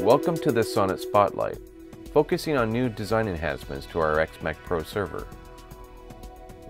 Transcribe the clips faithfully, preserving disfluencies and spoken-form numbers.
Welcome to the Sonnet Spotlight, focusing on new design enhancements to our xMac Pro Server.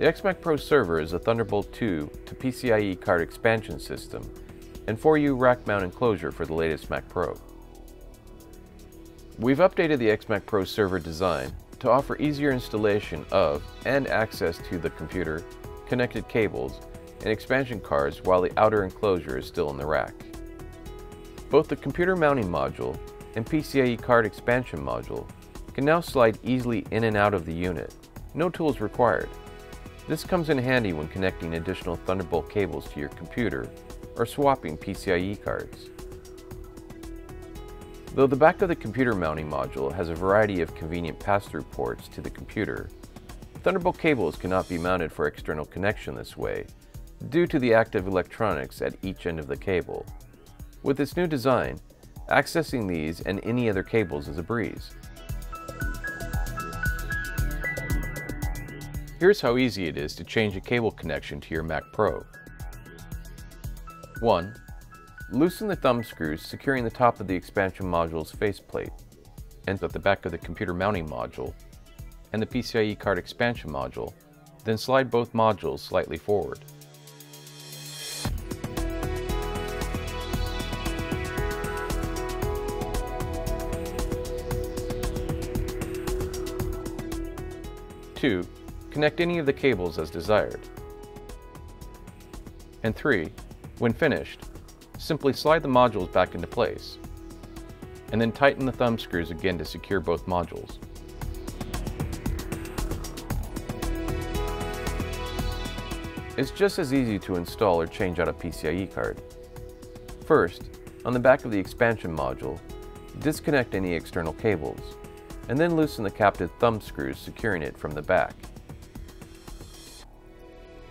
The xMac Pro Server is a Thunderbolt two to P C I E card expansion system and four U rack mount enclosure for the latest Mac Pro. We've updated the xMac Pro Server design to offer easier installation of and access to the computer, connected cables, and expansion cards while the outer enclosure is still in the rack. Both the computer mounting module and P C I E card expansion module can now slide easily in and out of the unit, no tools required. This comes in handy when connecting additional Thunderbolt cables to your computer or swapping P C I E cards. Though the back of the computer mounting module has a variety of convenient pass-through ports to the computer, Thunderbolt cables cannot be mounted for external connection this way due to the active electronics at each end of the cable. With this new design, accessing these and any other cables is a breeze. Here's how easy it is to change a cable connection to your Mac Pro. one. Loosen the thumb screws securing the top of the expansion module's faceplate and at the back of the computer mounting module and the P C I E card expansion module, then slide both modules slightly forward. two. Connect any of the cables as desired. And three. When finished, simply slide the modules back into place, and then tighten the thumb screws again to secure both modules. It's just as easy to install or change out a P C I E card. First, on the back of the expansion module, disconnect any external cables, and then loosen the captive thumb screws securing it from the back.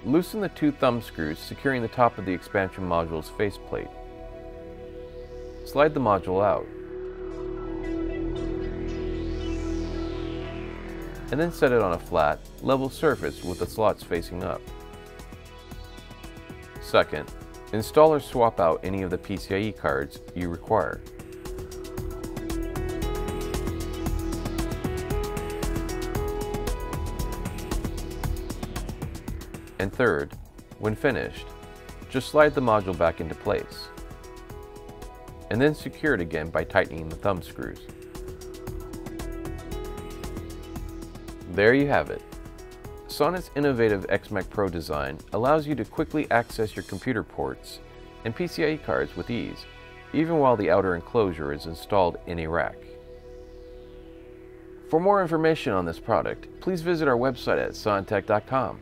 Loosen the two thumb screws securing the top of the expansion module's faceplate. Slide the module out, and then set it on a flat, level surface with the slots facing up. Second, install or swap out any of the P C I E cards you require. And third, when finished, just slide the module back into place, and then secure it again by tightening the thumb screws. There you have it. Sonnet's innovative xMac Pro design allows you to quickly access your computer ports and P C I E cards with ease, even while the outer enclosure is installed in a rack. For more information on this product, please visit our website at Sonnetech dot com.